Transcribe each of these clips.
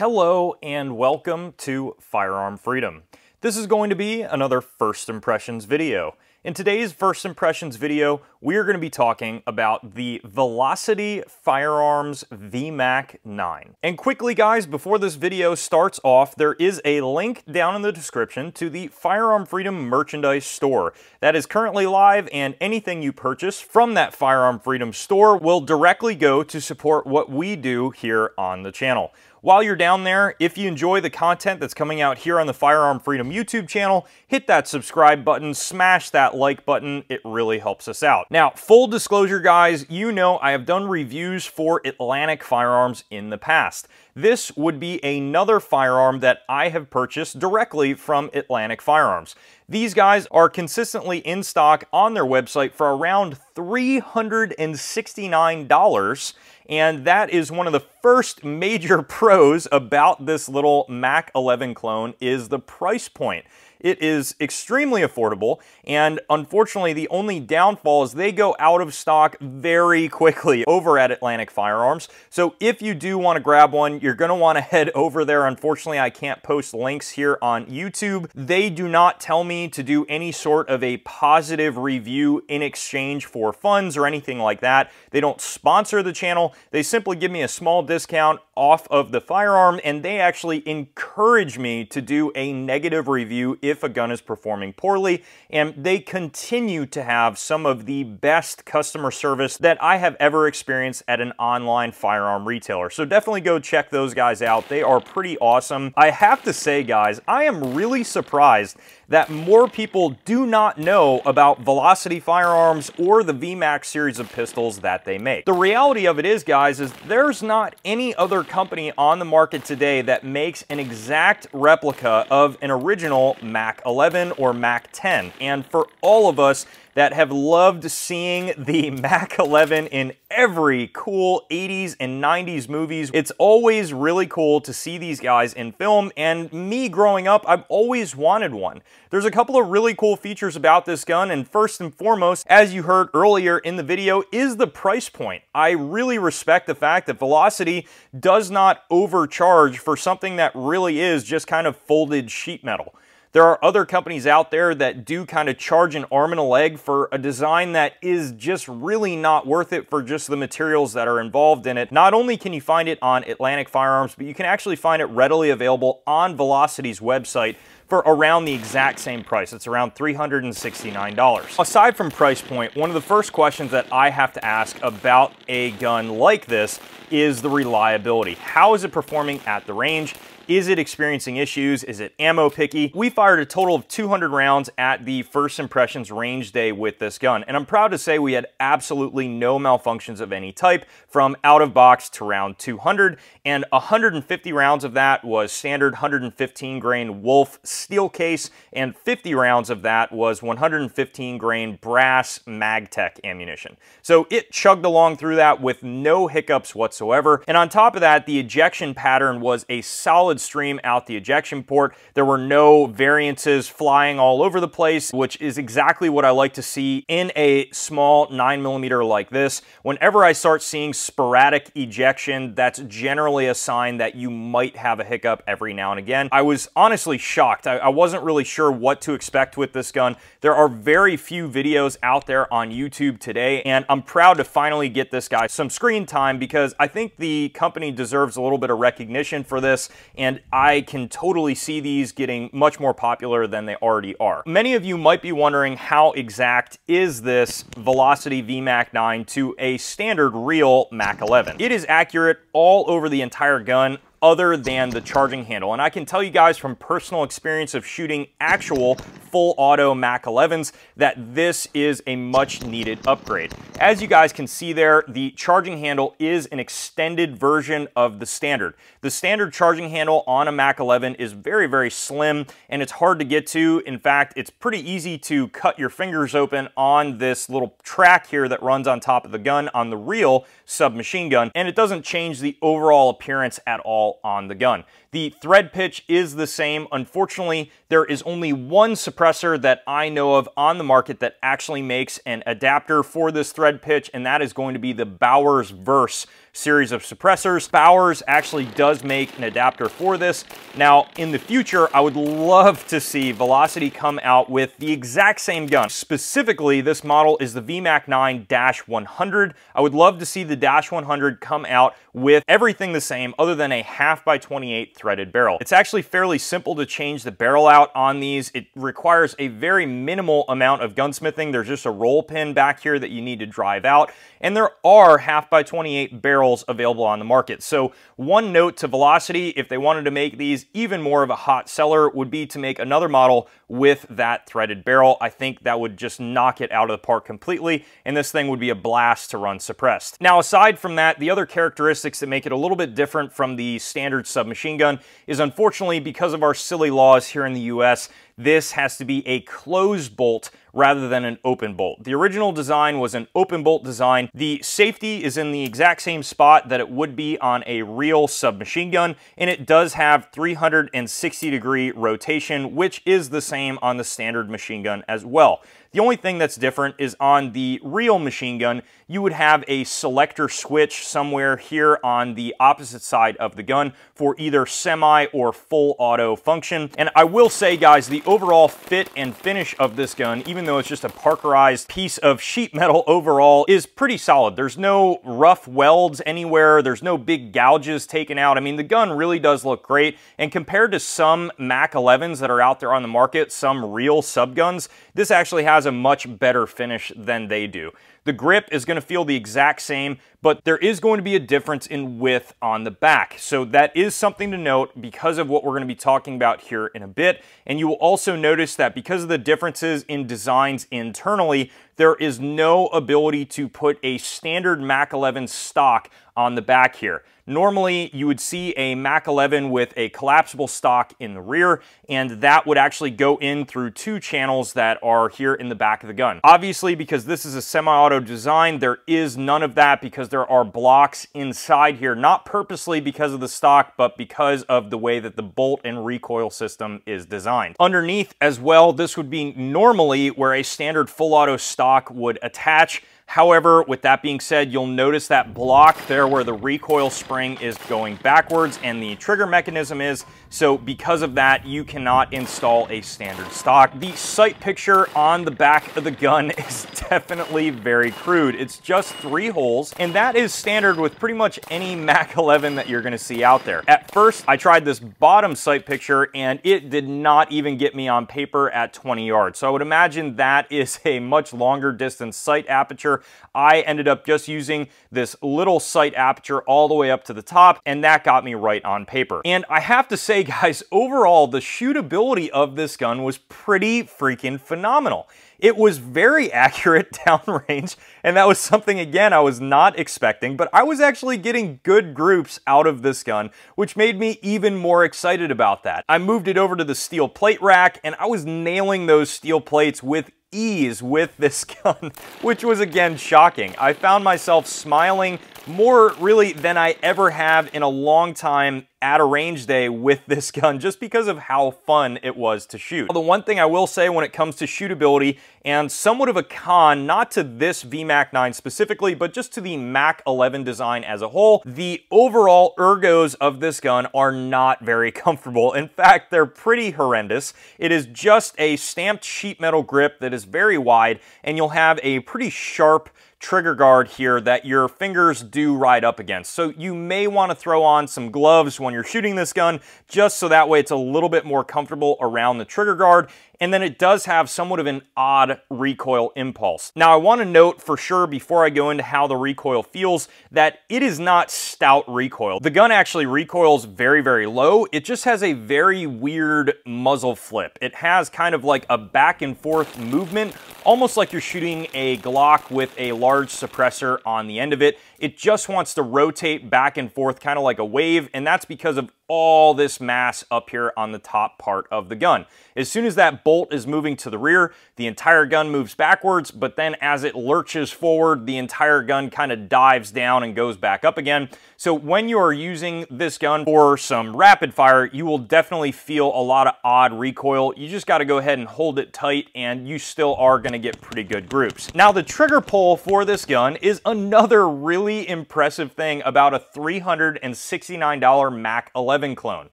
Hello and welcome to Firearm Freedom. This is going to be another First Impressions video. In today's First Impressions video, we are going to be talking about the Velocity Firearms VMAC 9. And quickly guys, before this video starts off, there is a link down in the description to the Firearm Freedom merchandise store. That is currently live, and anything you purchase from that Firearm Freedom store will directly go to support what we do here on the channel. While you're down there, if you enjoy the content that's coming out here on the Firearm Freedom YouTube channel, hit that subscribe button, smash that like button, it really helps us out. Now, full disclosure guys, you know I have done reviews for Atlantic Firearms in the past. This would be another firearm that I have purchased directly from Atlantic Firearms. These guys are consistently in stock on their website for around $369, and that is one of the first major pros about this little MAC-11 clone is the price point. It is extremely affordable, and unfortunately the only downfall is they go out of stock very quickly over at Atlantic Firearms. So if you do want to grab one, you're going to want to head over there. Unfortunately, I can't post links here on YouTube. They do not tell me to do any sort of a positive review in exchange for funds or anything like that. They don't sponsor the channel. They simply give me a small discount off of the firearm, and they actually encourage me to do a negative review if a gun is performing poorly, and they continue to have some of the best customer service that I have ever experienced at an online firearm retailer. So definitely go check those guys out. They are pretty awesome. I have to say, guys, I am really surprised that more people do not know about Velocity Firearms or the VMAX series of pistols that they make. The reality of it is, guys, is there's not any other company on the market today that makes an exact replica of an original MAC 11 or MAC 10. And for all of us that have loved seeing the MAC 11 in every cool 80s and 90s movies, it's always really cool to see these guys in film, and me growing up, I've always wanted one. There's a couple of really cool features about this gun, and first and foremost, as you heard earlier in the video, is the price point. I really respect the fact that Velocity does not overcharge for something that really is just kind of folded sheet metal. There are other companies out there that do kind of charge an arm and a leg for a design that is just really not worth it for just the materials that are involved in it. Not only can you find it on Atlantic Firearms, but you can actually find it readily available on Velocity's website for around the exact same price. It's around $369. Aside from price point, one of the first questions that I have to ask about a gun like this is the reliability. How is it performing at the range? Is it experiencing issues? Is it ammo picky? We fired a total of 200 rounds at the First Impressions range day with this gun, and I'm proud to say we had absolutely no malfunctions of any type from out of box to round 200, and 150 rounds of that was standard 115 grain Wolf steel case, and 50 rounds of that was 115 grain brass Magtech ammunition. So it chugged along through that with no hiccups whatsoever, and on top of that, the ejection pattern was a solid stream out the ejection port. There were no variances flying all over the place, which is exactly what I like to see in a small 9mm like this. Whenever I start seeing sporadic ejection, that's generally a sign that you might have a hiccup every now and again. I was honestly shocked. I wasn't really sure what to expect with this gun. There are very few videos out there on YouTube today, and I'm proud to finally get this guy some screen time because I think the company deserves a little bit of recognition for this, and I can totally see these getting much more popular than they already are. Many of you might be wondering how exact is this Velocity VMAC 9 to a standard real MAC 11. It is accurate all over the entire gun other than the charging handle. And I can tell you guys from personal experience of shooting actual full auto MAC 11s that this is a much needed upgrade. As you guys can see there, the charging handle is an extended version of the standard. The standard charging handle on a MAC 11 is very, very slim, and it's hard to get to. In fact, it's pretty easy to cut your fingers open on this little track here that runs on top of the gun on the real submachine gun, and it doesn't change the overall appearance at all on the gun. The thread pitch is the same. Unfortunately, there is only one suppressor that I know of on the market that actually makes an adapter for this thread pitch, and that is going to be the Bowers-Verse series of suppressors. Bowers actually does make an adapter for this. Now, in the future, I would love to see Velocity come out with the exact same gun. Specifically, this model is the VMAC9-100. I would love to see the -100 come out with everything the same other than a 1/2 by 28 threaded barrel. It's actually fairly simple to change the barrel out on these. It requires a very minimal amount of gunsmithing. There's just a roll pin back here that you need to drive out, and there are 1/2 by 28 barrels available on the market. So one note to Velocity, if they wanted to make these even more of a hot seller, would be to make another model with that threaded barrel. I think that would just knock it out of the park completely, and this thing would be a blast to run suppressed. Now, aside from that, the other characteristics that make it a little bit different from the standard submachine gun is, unfortunately, because of our silly laws here in the US, this has to be a closed bolt rather than an open bolt. The original design was an open bolt design. The safety is in the exact same spot that it would be on a real submachine gun, and it does have 360 degree rotation, which is the same on the standard machine gun as well. The only thing that's different is on the real machine gun, you would have a selector switch somewhere here on the opposite side of the gun for either semi or full auto function. And I will say, guys, the overall fit and finish of this gun, even though it's just a parkerized piece of sheet metal overall, is pretty solid. There's no rough welds anywhere. There's no big gouges taken out. I mean, the gun really does look great. And compared to some MAC-11s that are out there on the market, some real sub guns, this actually has a much better finish than they do. The grip is going to feel the exact same, but there is going to be a difference in width on the back. So that is something to note because of what we're going to be talking about here in a bit. And you will also notice that because of the differences in designs internally, there is no ability to put a standard MAC-11 stock on the back here. Normally, you would see a MAC-11 with a collapsible stock in the rear, and that would actually go in through two channels that are here in the back of the gun. Obviously, because this is a semi-auto design, there is none of that because there are blocks inside here, not purposely because of the stock, but because of the way that the bolt and recoil system is designed. Underneath as well, this would be normally where a standard full-auto stock would attach. However, with that being said, you'll notice that block there where the recoil spring is going backwards and the trigger mechanism is. So because of that, you cannot install a standard stock. The sight picture on the back of the gun is definitely very crude. It's just 3 holes, and that is standard with pretty much any MAC-11 that you're gonna see out there. At first, I tried this bottom sight picture and it did not even get me on paper at 20 yards. So I would imagine that is a much longer distance sight aperture. I ended up just using this little sight aperture all the way up to the top, and that got me right on paper. And I have to say, guys, overall, the shootability of this gun was pretty freaking phenomenal. It was very accurate downrange, and that was something, again, I was not expecting, but I was actually getting good groups out of this gun, which made me even more excited about that. I moved it over to the steel plate rack, and I was nailing those steel plates with ease with this gun, which was, again, shocking. I found myself smiling more really than I ever have in a long time at a range day with this gun, just because of how fun it was to shoot. The one thing I will say when it comes to shootability, and somewhat of a con, not to this VMAC 9 specifically, but just to the MAC 11 design as a whole, the overall ergos of this gun are not very comfortable. In fact, they're pretty horrendous. It is just a stamped sheet metal grip that is very wide, and you'll have a pretty sharp trigger guard here that your fingers do ride up against. So you may want to throw on some gloves when you're shooting this gun, just so that way it's a little bit more comfortable around the trigger guard. And then it does have somewhat of an odd recoil impulse. Now, I want to note for sure before I go into how the recoil feels that it is not stout recoil. The gun actually recoils very, very low. It just has a very weird muzzle flip. It has kind of like a back and forth movement, almost like you're shooting a Glock with a large suppressor on the end of it. It just wants to rotate back and forth, kind of like a wave, and that's because of all this mass up here on the top part of the gun. As soon as that bolt is moving to the rear, the entire gun moves backwards, but then as it lurches forward, the entire gun kind of dives down and goes back up again. So when you are using this gun for some rapid fire, you will definitely feel a lot of odd recoil. You just got to go ahead and hold it tight, and you still are going to get pretty good groups. Now, the trigger pull for this gun is another really really impressive thing about a $369 MAC-11 clone.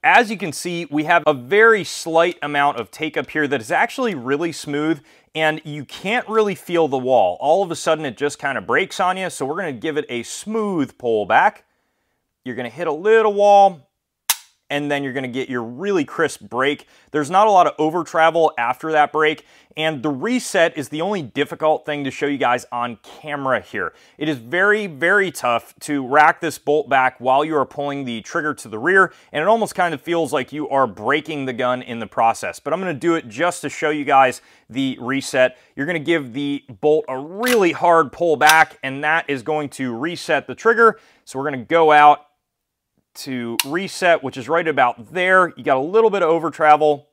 As you can see, we have a very slight amount of take up here that is actually really smooth, and you can't really feel the wall. All of a sudden it just kind of breaks on you, so we're gonna give it a smooth pull back. You're gonna hit a little wall, and then you're gonna get your really crisp break. There's not a lot of over travel after that break, and the reset is the only difficult thing to show you guys on camera here. It is very, very tough to rack this bolt back while you are pulling the trigger to the rear, and it almost kind of feels like you are breaking the gun in the process, but I'm gonna do it just to show you guys the reset. You're gonna give the bolt a really hard pull back, and that is going to reset the trigger. So we're gonna go out to reset, which is right about there. You got a little bit of over travel,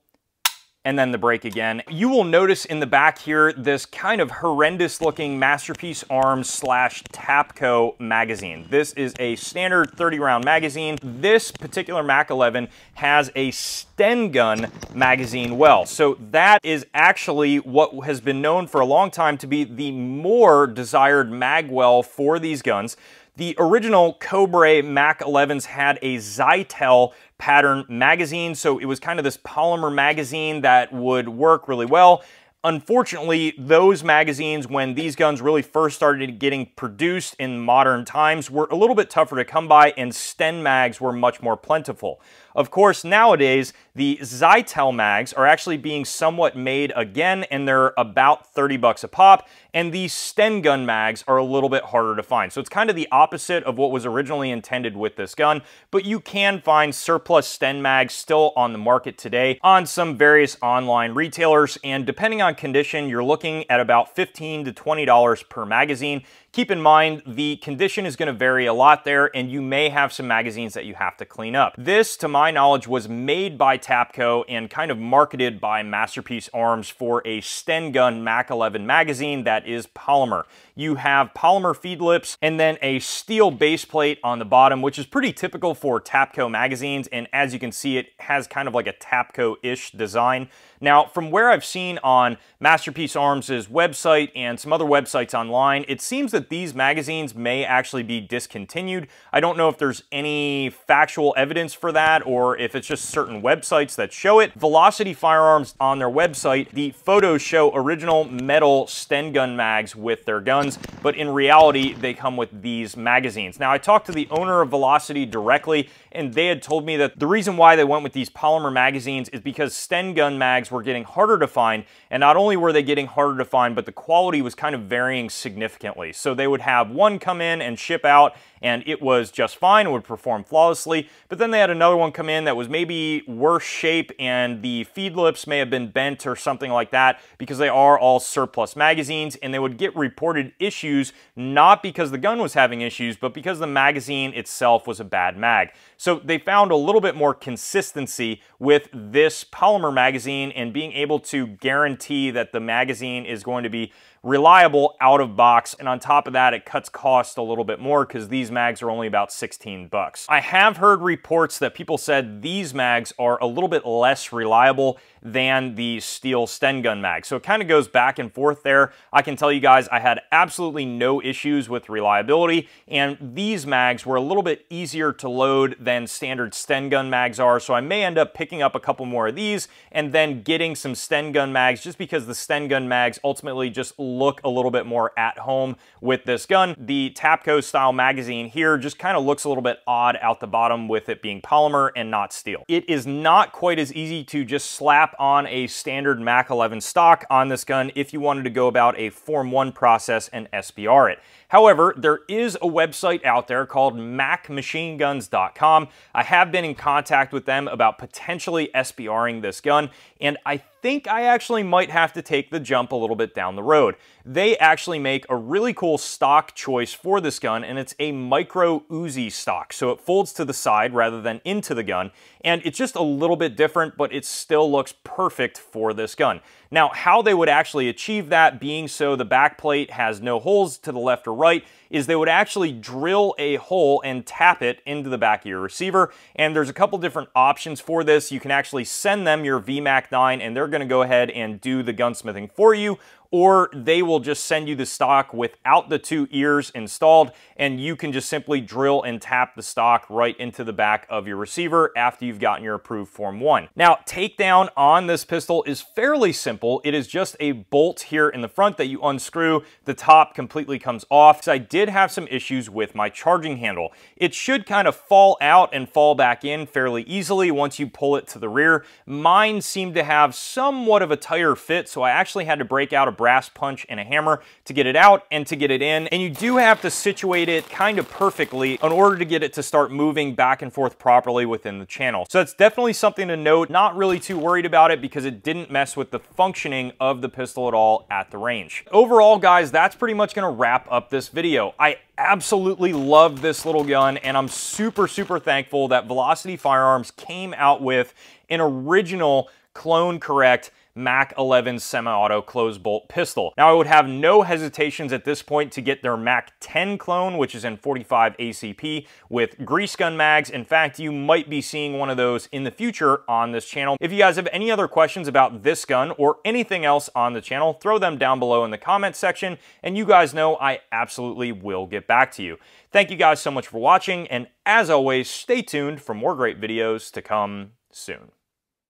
and then the break again. You will notice in the back here this kind of horrendous looking Masterpiece Arms / Tapco magazine. This is a standard 30-round magazine. This particular MAC-11 has a Sten Gun magazine well. So that is actually what has been known for a long time to be the more desired mag well for these guns. The original Cobra MAC-11s had a Zytel pattern magazine, so it was kind of this polymer magazine that would work really well. Unfortunately, those magazines, when these guns really first started getting produced in modern times, were a little bit tougher to come by, and Sten mags were much more plentiful. Of course, nowadays, the Zytel mags are actually being somewhat made again, and they're about 30 bucks a pop, and the Sten Gun mags are a little bit harder to find. So it's kind of the opposite of what was originally intended with this gun, but you can find surplus Sten mags still on the market today on some various online retailers, and depending on condition, you're looking at about $15 to $20 per magazine. Keep in mind, the condition is gonna vary a lot there, and you may have some magazines that you have to clean up. This, to my knowledge, was made by Tapco and kind of marketed by Masterpiece Arms for a Sten Gun MAC-11 magazine that is polymer. You have polymer feed lips and then a steel base plate on the bottom, which is pretty typical for Tapco magazines, and as you can see, it has kind of like a Tapco-ish design. Now, from where I've seen on Masterpiece Arms' website and some other websites online, it seems that these magazines may actually be discontinued. I don't know if there's any factual evidence for that or if it's just certain websites that show it. Velocity Firearms on their website, the photos show original metal Sten Gun mags with their guns, but in reality, they come with these magazines. Now, I talked to the owner of Velocity directly, and they had told me that the reason why they went with these polymer magazines is because Sten Gun mags were getting harder to find, and not only were they getting harder to find, but the quality was kind of varying significantly. So they would have one come in and ship out, and it was just fine, it would perform flawlessly, but then they had another one come in that was maybe worse shape, and the feed lips may have been bent or something like that, because they are all surplus magazines, and they would get reported issues, not because the gun was having issues, but because the magazine itself was a bad mag. So they found a little bit more consistency with this polymer magazine and being able to guarantee that the magazine is going to be reliable out of box, and on top of that, it cuts cost a little bit more because these mags are only about 16 bucks. I have heard reports that people said these mags are a little bit less reliable than the steel Sten Gun mag, so it kind of goes back and forth there. I can tell you guys I had absolutely no issues with reliability, and these mags were a little bit easier to load than standard Sten Gun mags are, so I may end up picking up a couple more of these and then getting some Sten Gun mags just because the Sten Gun mags ultimately just look a little bit more at home with this gun. The Tapco style magazine here just kind of looks a little bit odd out the bottom with it being polymer and not steel. It is not quite as easy to just slap on a standard MAC-11 stock on this gun if you wanted to go about a Form 1 process and SBR it. However, there is a website out there called MacMachineGuns.com. I have been in contact with them about potentially SBRing this gun, and I think I actually might have to take the jump a little bit down the road. They actually make a really cool stock choice for this gun, and it's a micro Uzi stock. So it folds to the side rather than into the gun, and it's just a little bit different, but it still looks perfect for this gun. Now, how they would actually achieve that, being so the back plate has no holes to the left or right, is they would actually drill a hole and tap it into the back of your receiver. And there's a couple different options for this. You can actually send them your VMAC9 and they're going to go ahead and do the gunsmithing for you, or they will just send you the stock without the two ears installed, and you can just simply drill and tap the stock right into the back of your receiver after you've gotten your approved Form 1. Now, takedown on this pistol is fairly simple. It is just a bolt here in the front that you unscrew. The top completely comes off, because I did have some issues with my charging handle. It should kind of fall out and fall back in fairly easily once you pull it to the rear. Mine seemed to have somewhat of a tighter fit, so I actually had to break out a brass punch and a hammer to get it out and to get it in. And you do have to situate it kind of perfectly in order to get it to start moving back and forth properly within the channel. So that's definitely something to note. Not really too worried about it because it didn't mess with the functioning of the pistol at all at the range. Overall, guys, that's pretty much gonna wrap up this video. I absolutely love this little gun, and I'm super thankful that Velocity Firearms came out with an original clone correct MAC-11 semi-auto closed bolt pistol. Now, I would have no hesitations at this point to get their MAC 10 clone, which is in 45 ACP with grease gun mags. In fact, you might be seeing one of those in the future on this channel. If you guys have any other questions about this gun or anything else on the channel, throw them down below in the comment section, and you guys know I absolutely will get back to you. Thank you guys so much for watching, and as always, stay tuned for more great videos to come soon.